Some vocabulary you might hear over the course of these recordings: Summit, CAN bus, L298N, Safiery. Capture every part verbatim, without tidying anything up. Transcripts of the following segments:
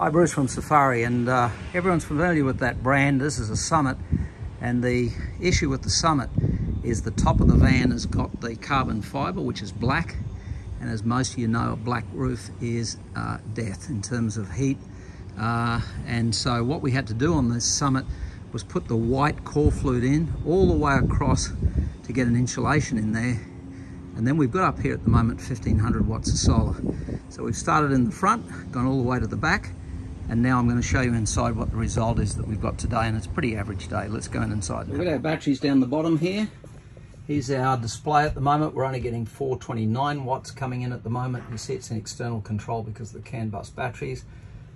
Hi, Bruce from Safiery, and uh, everyone's familiar with that brand. This is a Summit, and the issue with the Summit is the top of the van has got the carbon fibre, which is black, and as most of you know, a black roof is uh, death in terms of heat. Uh, and so what we had to do on this Summit was put the white core flute in all the way across to get an insulation in there. And then we've got up here at the moment fifteen hundred watts of solar. So we've started in the front, gone all the way to the back, and now I'm going to show you inside what the result is that we've got today, and it's a pretty average day. Let's go in inside. We've got our batteries down the bottom here. Here's our display at the moment. We're only getting four twenty-nine watts coming in at the moment. You see it's an external control because of the CAN bus batteries.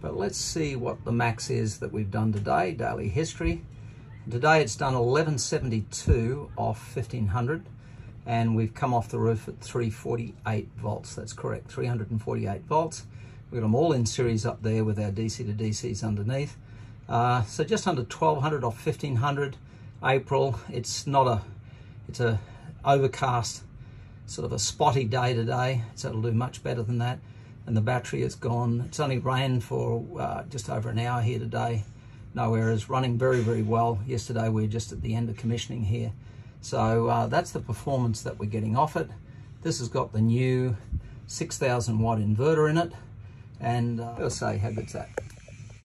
But let's see what the max is that we've done today, daily history. Today it's done eleven seventy-two off fifteen hundred, and we've come off the roof at three forty-eight volts. That's correct, three forty-eight volts. We've got them all in series up there with our D C to D Cs underneath. Uh, so just under twelve hundred off fifteen hundred. April, it's not a, it's a overcast, sort of a spotty day today. So it'll do much better than that. And the battery is gone. It's only rained for uh, just over an hour here today. No errors, running very, very well. Yesterday we were just at the end of commissioning here. So uh, that's the performance that we're getting off it. This has got the new six thousand watt inverter in it. And uh, I'll say, how good's that?